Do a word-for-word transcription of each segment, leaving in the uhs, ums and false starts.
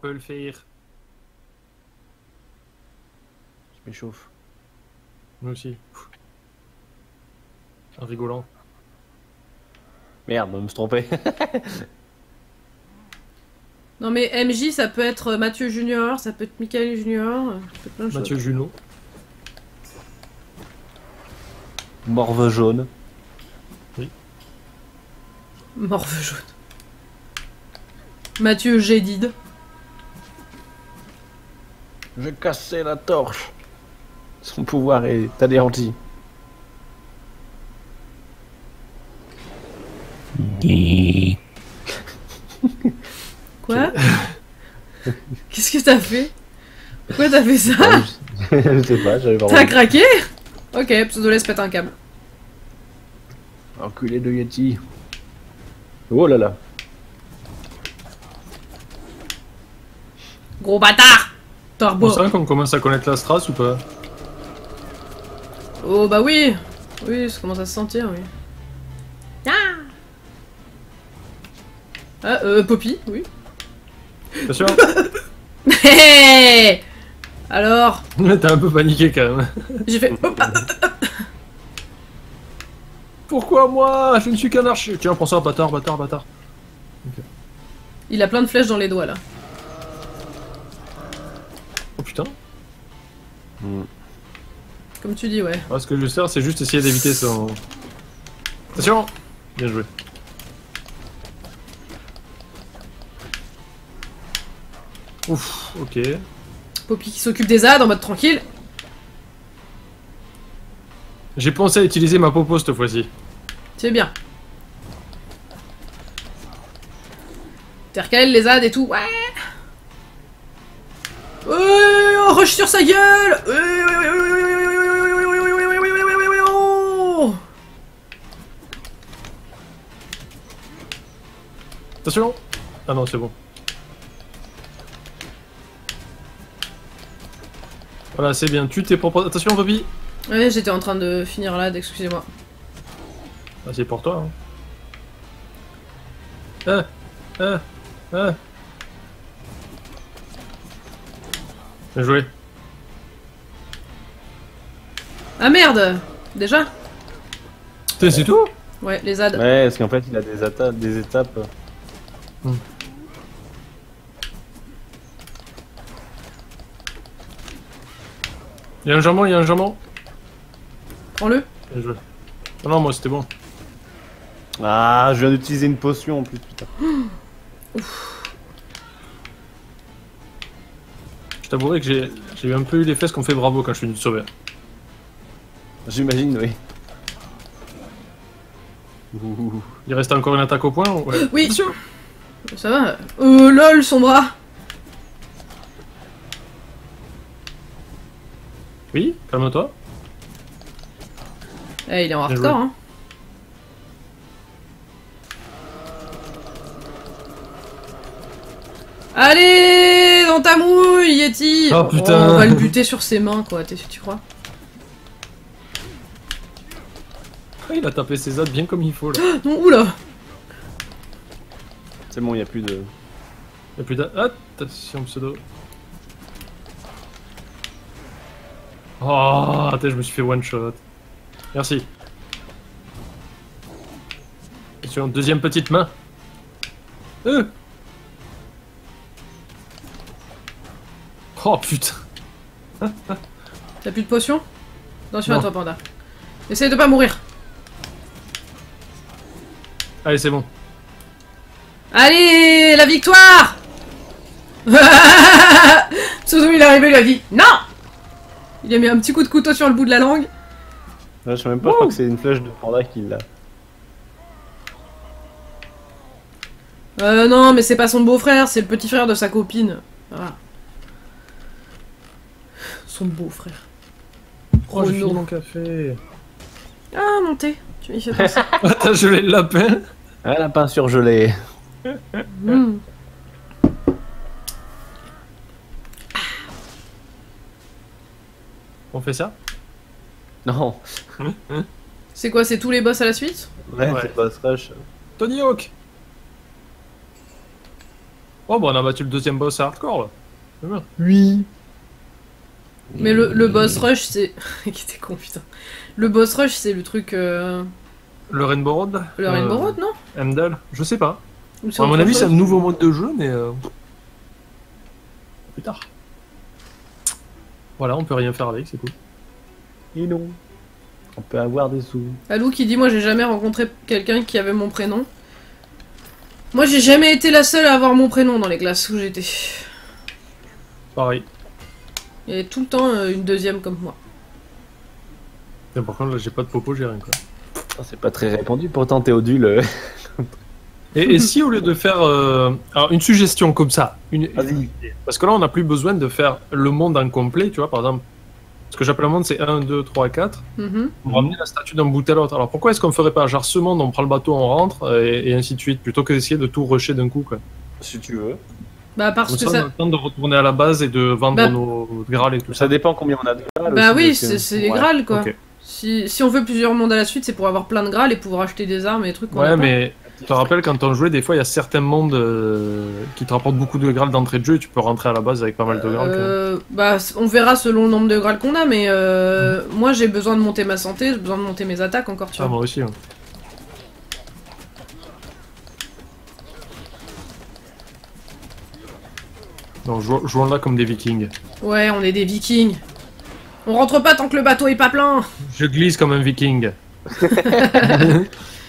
peut le faire. Je m'échauffe. Moi aussi. En rigolant. Merde, on me trompait. Non mais M J, ça peut être Mathieu Junior, ça peut être Michael Junior, ça peut être plein de Mathieu choses. Junot. Morve jaune. Oui. Morve jaune. Mathieu Gédide. Je cassais la torche. Son pouvoir est anéanti. Quoi? Qu'est-ce que t'as fait? Pourquoi t'as fait ça? Je sais pas, j'avais pas. T'as craqué? Ok, Pseudoless pète un câble. Enculé de Yeti. Oh là là. Gros bâtard! Torbo. C'est vrai qu'on commence à connaître la strasse ou pas? Oh bah oui! Oui, ça commence à se sentir, oui. Ah! Ah, euh, Popee, oui. T'es sûr? Hey! Alors? T'as un peu paniqué quand même. J'ai fait... Pourquoi moi? Je ne suis qu'un archer. Tiens, prends ça, bâtard, bâtard, bâtard. Okay. Il a plein de flèches dans les doigts, là. Oh putain. Mm. Comme tu dis, ouais. Ah, ce que je vais faire, c'est juste essayer d'éviter son... Attention! Bien joué. Ouf, ok. Popee qui s'occupe des A D en mode tranquille. J'ai pensé à utiliser ma popo cette fois-ci. C'est bien. Terkel, les A D et tout. Ouais. Ouais, on rush sur sa gueule. Ouais, ouais, ouais, ouais, ouais, ouais. Attention! Ah non, c'est bon. Voilà, c'est bien. Tu t'es propre. Attention, Popee! Ouais, j'étais en train de finir là, excusez-moi. Ah, c'est pour toi, hein. Ah! Ah! Ah! Bien joué. Ah merde! Déjà? C'est ouais. Tout? Ouais, les A D. Ouais, parce qu'en fait, il a des, atta des étapes. Hmm. Il y a un jambon, il y a un jambon. Prends-le. Ah non, moi c'était bon. Ah, je viens d'utiliser une potion en plus, putain. Ouf. Je t'avouerai que j'ai un peu eu les fesses qu'on fait bravo quand je suis venu te sauver. J'imagine, oui. Ouh. Il reste encore une attaque au point ou... ouais. Oui, sûr. Ça va. Euh, lol, son bras. Oui, calme-toi. Eh, il est en hardcore, hein. Allez, dans ta mouille, Yeti. Oh putain. Oh, on va le buter sur ses mains, quoi, tu crois? Ah, il a tapé ses autres bien comme il faut, là. Non, oula. C'est bon, il n'y a plus de... Il n'y a plus de... Attention, pseudo. Oh, attends, je me suis fait one shot. Merci. Sur une deuxième petite main. Euh. Oh putain. T'as plus de potion? Attention à toi, panda. Essaye de pas mourir. Allez, c'est bon. Allez, la victoire. Pseudo, il est arrivé, il a dit non. Il a mis un petit coup de couteau sur le bout de la langue. Là, je sais même pas, Ouh. Je crois que c'est une flèche de panda qui l'a. Euh non, mais c'est pas son beau-frère, c'est le petit frère de sa copine. Ah. Son beau-frère. Oh, j'ai fini mon café. Ah, mon thé. Tu m'y fais penser. T'as gelé le lapin. Ah, lapin surgelé. Mm. On fait ça? Non. C'est quoi? C'est tous les boss à la suite? Ouais, ouais. C'est boss rush. Tony Hawk. Oh bah on a battu le deuxième boss à hardcore là. C'est bien. Oui. Mais le, le boss rush c'est... T'es con putain. Le boss rush c'est le truc... Euh... Le Rainbow Road Le euh... Rainbow Road non Amdal, je sais pas. Enfin, à mon avis c'est un nouveau mode de jeu mais... Euh... Plus tard. Voilà, on peut rien faire avec, c'est cool. Et non. On peut avoir des sous. Alou qui dit moi j'ai jamais rencontré quelqu'un qui avait mon prénom. Moi j'ai jamais été la seule à avoir mon prénom dans les classes où j'étais. Pareil. Il y avait tout le temps euh, une deuxième comme moi. Et par contre là j'ai pas de popo, j'ai rien quoi. C'est pas très répandu pourtant Théodule. Euh... et, et si au lieu de faire euh... alors, une suggestion comme ça, une... parce que là on n'a plus besoin de faire le monde en complet, tu vois par exemple. Ce que j'appelle le monde, c'est un, deux, trois, quatre. Mm-hmm. On ramenait la statue d'un bout à l'autre. Alors pourquoi est-ce qu'on ferait pas, genre ce monde, on prend le bateau, on rentre, et, et ainsi de suite, plutôt que d'essayer de tout rusher d'un coup, quoi. Si tu veux. Bah parce que ça... ça... On a le temps de retourner à la base et de vendre bah... nos grâles et tout ça. Ça dépend combien on a de grâles. Bah aussi, oui, c'est les ouais. grâles, quoi. Okay. Si, si on veut plusieurs mondes à la suite, c'est pour avoir plein de grâles et pouvoir acheter des armes et des trucs. Ouais, mais tu te rappelles, quand on jouait, des fois, il y a certains mondes euh, qui te rapportent beaucoup de grâles d'entrée de jeu et tu peux rentrer à la base avec pas mal de grâles. Euh, bah, on verra selon le nombre de grâles qu'on a, mais euh, mmh. moi j'ai besoin de monter ma santé, j'ai besoin de monter mes attaques encore, tu vois. Ah, moi aussi. Ouais. Non, jou jouons là comme des vikings. Ouais, on est des vikings. On rentre pas tant que le bateau est pas plein. Je glisse comme un viking.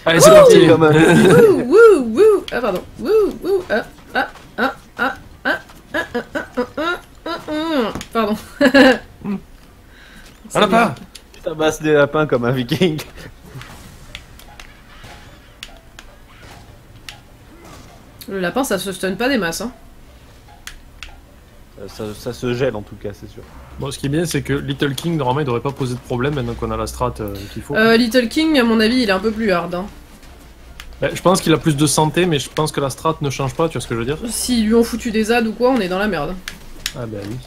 Allez, c'est parti. Wouh, wouh, wouh. Ah, pardon. Wouh, wouh. Ah, ah, ah, ah, ah, ah, ah, ah, ah, ah, pardon. Un lapin. Je tabasse des lapins comme un viking. Le lapin, ça se stun pas des masses, hein. Ça, ça se gèle en tout cas, c'est sûr. Bon, ce qui est bien, c'est que Little King, normalement, il devrait pas poser de problème maintenant qu'on a la strat euh, qu'il faut. Euh, Little King, à mon avis, il est un peu plus hard. Hein. Bah, je pense qu'il a plus de santé, mais je pense que la strat ne change pas, tu vois ce que je veux dire. S'ils lui ont foutu des A D ou quoi, on est dans la merde. Ah bah oui.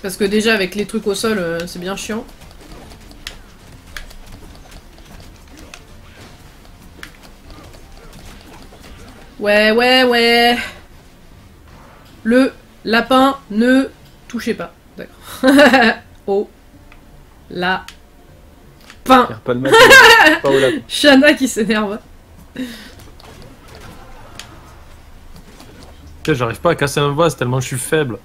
Parce que déjà, avec les trucs au sol, euh, c'est bien chiant. Ouais, ouais, ouais. Le... Lapin, ne touchez pas. D'accord. Oh. La. Pain. Pas le match, pas au lapin. Shana qui s'énerve. J'arrive pas à casser un vase tellement je suis faible.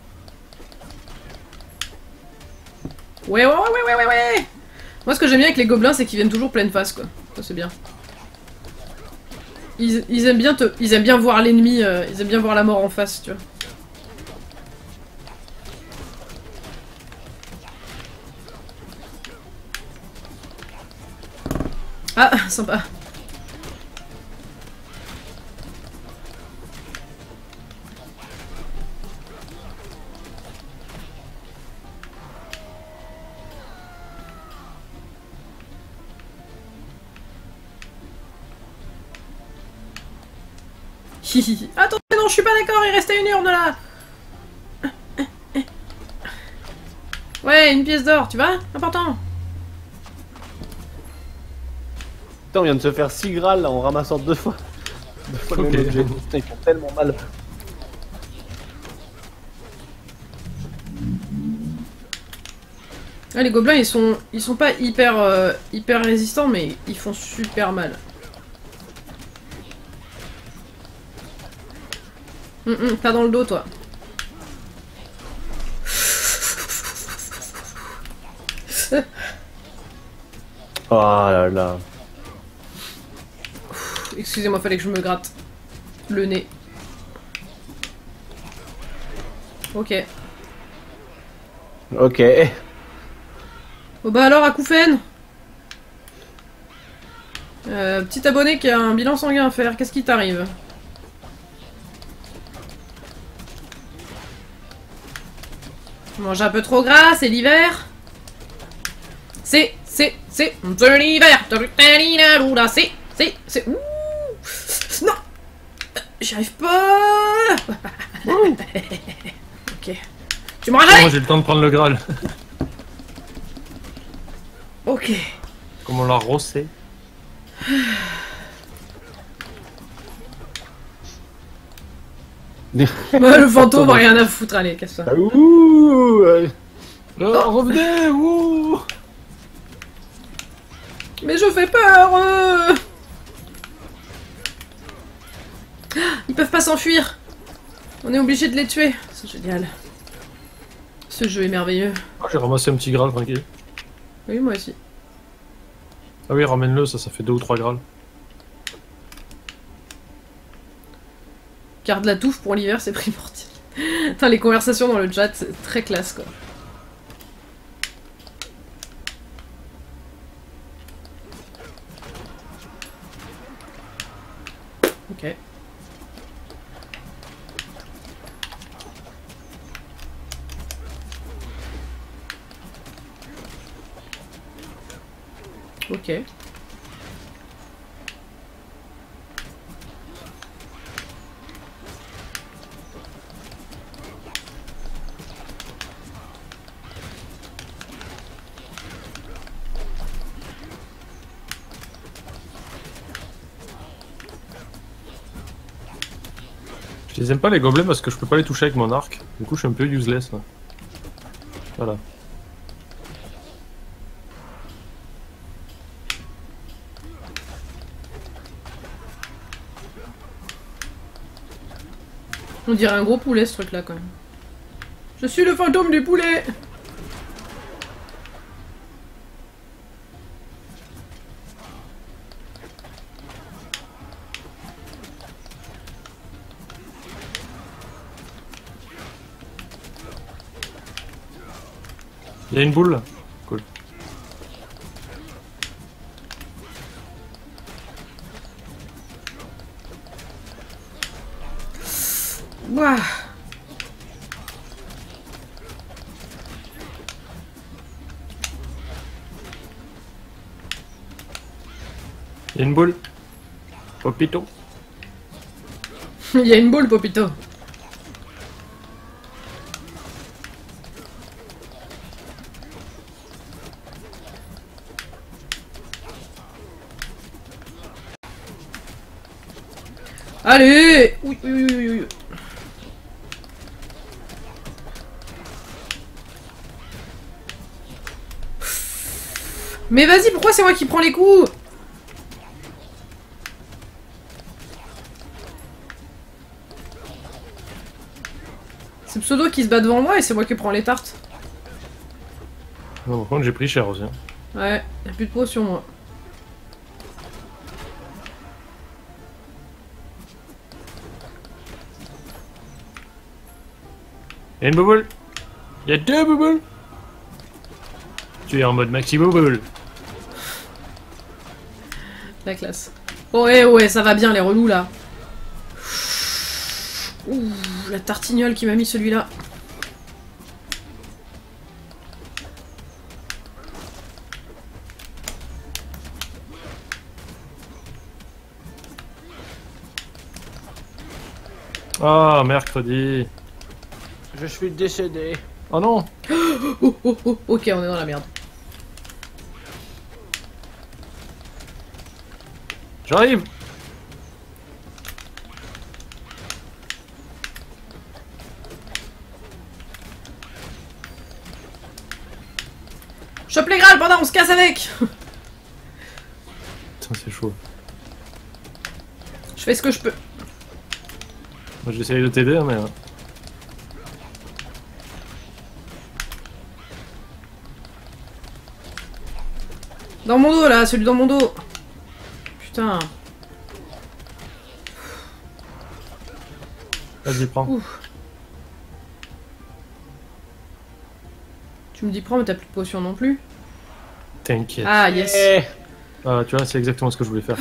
Ouais, ouais, ouais, ouais, ouais, ouais. Moi, ce que j'aime bien avec les gobelins, c'est qu'ils viennent toujours pleine face, quoi. Ça, c'est bien. Ils, ils aiment bien te... Ils aiment bien voir l'ennemi, euh, ils aiment bien voir la mort en face, tu vois. Ah, sympa. Hihi. Attendez, non, je suis pas d'accord, il restait une urne là. Ouais, une pièce d'or, tu vois, important. Putain, on vient de se faire six grâles là en ramassant deux fois. Deux fois le même objet. Putain, ils font tellement mal. Ah, les gobelins ils sont ils sont pas hyper euh, hyper résistants mais ils font super mal. Hum, hum, pas dans le dos toi. Oh là là. Excusez-moi, fallait que je me gratte le nez. Ok. Ok. Oh bah alors, acouphène. Euh, petit abonné qui a un bilan sanguin à faire, qu'est-ce qui t'arrive? Je mange un peu trop gras, c'est l'hiver. C'est, c'est, c'est, c'est l'hiver. C'est, c'est, c'est... Non, j'y arrive pas. Ok. Tu me rajoutes. Non, j'ai le temps de prendre le Graal. Ok. Comme on l'a rossé. Bah, le fantôme, rien à foutre, allez, casse-toi. Ah, ouh non, oh. Revenez, ouh. Mais je fais peur euh... Ils peuvent pas s'enfuir. On est obligé de les tuer. C'est génial. Ce jeu est merveilleux. Oh, j'ai ramassé un petit Graal, tranquille. Oui, moi aussi. Ah oui, ramène-le, ça, ça fait deux ou trois Graal. Garde la touffe pour l'hiver, c'est primordial. Putain, les conversations dans le chat, c'est très classe, quoi. Ok. Ok. Je les aime pas les gobelets parce que je peux pas les toucher avec mon arc. Du coup je suis un peu useless là. Voilà. On dirait un gros poulet ce truc là quand même. Je suis le fantôme du poulet. Il y a une boule là. Cool. Ouah. Il y a une boule. Popito. Il y a une boule, Popito. Allez! Oui, oui, oui, oui, oui. Mais vas-y, pourquoi c'est moi qui prends les coups? C'est Pseudo qui se bat devant moi et c'est moi qui prends les tartes. Non, par contre j'ai pris cher aussi. Hein. Ouais, y'a plus de peau sur moi. Y'a une bubble. Y'a deux bubbles. Tu es en mode maxi bubble. La classe. Oh ouais, ouais, ça va bien les relous là. Ouh, la tartignole qui m'a mis celui-là. Ah, oh, mercredi. Je suis décédé. Oh non. Oh, oh, oh, ok, on est dans la merde. J'arrive. Chope les grâles, pendant on se casse avec. Putain, c'est chaud. Je fais ce que je peux. Moi j'essaye de t'aider, mais... Dans mon dos là, celui dans mon dos. Putain. Vas-y, prends. Ouf. Tu me dis prends mais t'as plus de potion non plus. T'inquiète. Ah yes. Hey. Ah, tu vois, c'est exactement ce que je voulais faire.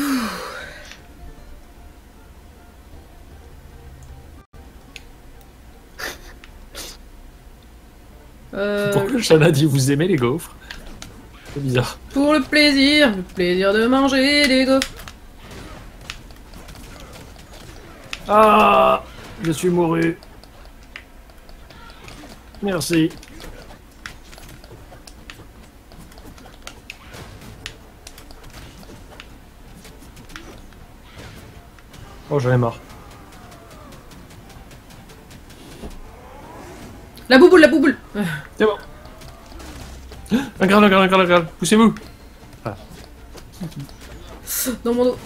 euh... Pourquoi Shana dit vous aimez les gaufres? C'est bizarre. Pour le plaisir, le plaisir de manger des gaufres. Ah, je suis mouru. Merci. Oh, j'en ai marre. La bouboule, la bouboule. C'est bon. Regarde, regarde, regarde, regarde. Poussez-vous. Ah. Dans mon dos.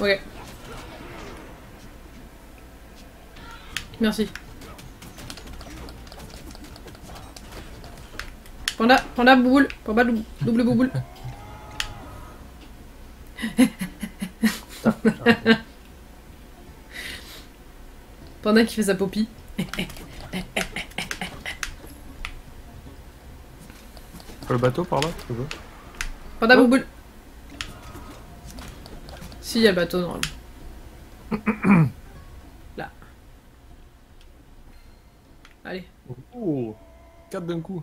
Ok. Merci. Panda, panda, bouboule. Panda, double, double bouboule. Panda qui fait sa Popee. Le bateau par là, tu veux? Panda, oh. Bouboule. Si, il y a le bateau normalement. Là. Allez. Oh, quatre d'un coup.